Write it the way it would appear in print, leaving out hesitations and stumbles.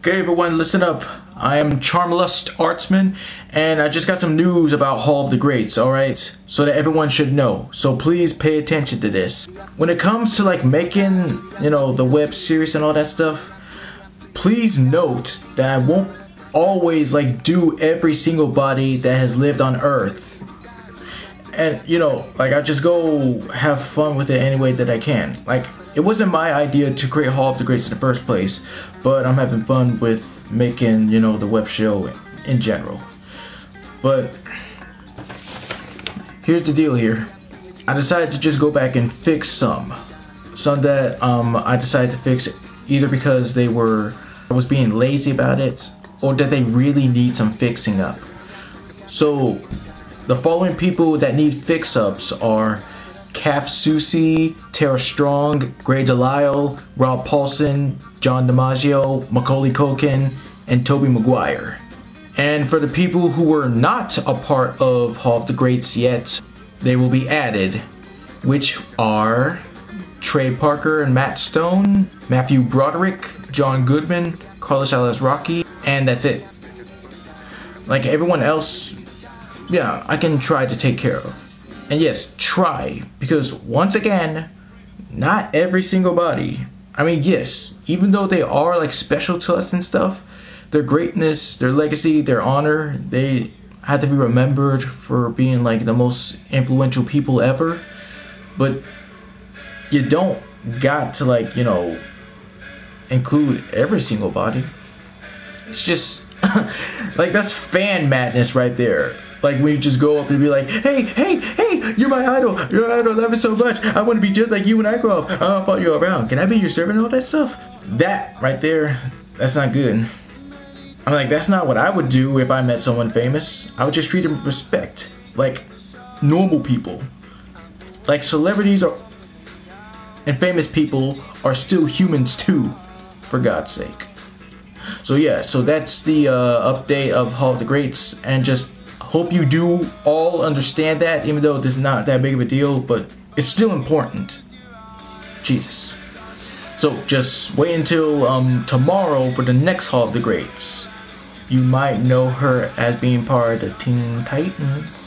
Okay everyone, listen up. I am Charmlust Artsman, and I just got some news about Hall of the Greats, alright? So that everyone should know. So please pay attention to this. When it comes to like making, you know, the web series and all that stuff, please note that I won't always like do every single body that has lived on Earth. And you know, like I just go have fun with it any way that I can. Like, it wasn't my idea to create Hall of the Greats in the first place, but I'm having fun with making, you know, the web show in general. But here's the deal here. I decided to just go back and fix some that I decided to fix either because I was being lazy about it, or that they really need some fixing up. So the following people that need fix-ups are Calf Susi, Tara Strong, Gray Delisle, Rob Paulson, John DiMaggio, Macaulay Culkin, and Toby Maguire. And for the people who were not a part of Hall of the Greats yet, they will be added, which are Trey Parker and Matt Stone, Matthew Broderick, John Goodman, Carlos Alas Rocky, and that's it. Like everyone else, yeah, I can try to take care of. And yes, try, because once again, not every single body. I mean, yes, even though they are like special to us and stuff, their greatness, their legacy, their honor, they had to be remembered for being like the most influential people ever. But you don't got to like, you know, include every single body. It's just like, that's fan madness right there. Like when you just go up and be like, hey, you're my idol, I love you so much, I want to be just like you when I grow up, I'll follow you around, can I be your servant, all that stuff. That right there, that's not good. I'm like, that's not what I would do if I met someone famous. I would just treat them with respect, like normal people. Like celebrities are, and famous people are still humans too, for God's sake. So yeah, so that's the update of Hall of the Greats, and just hope you do all understand that, even though this is not that big of a deal, but it's still important. Jesus. So just wait until tomorrow for the next Hall of the Greats. You might know her as being part of the Teen Titans.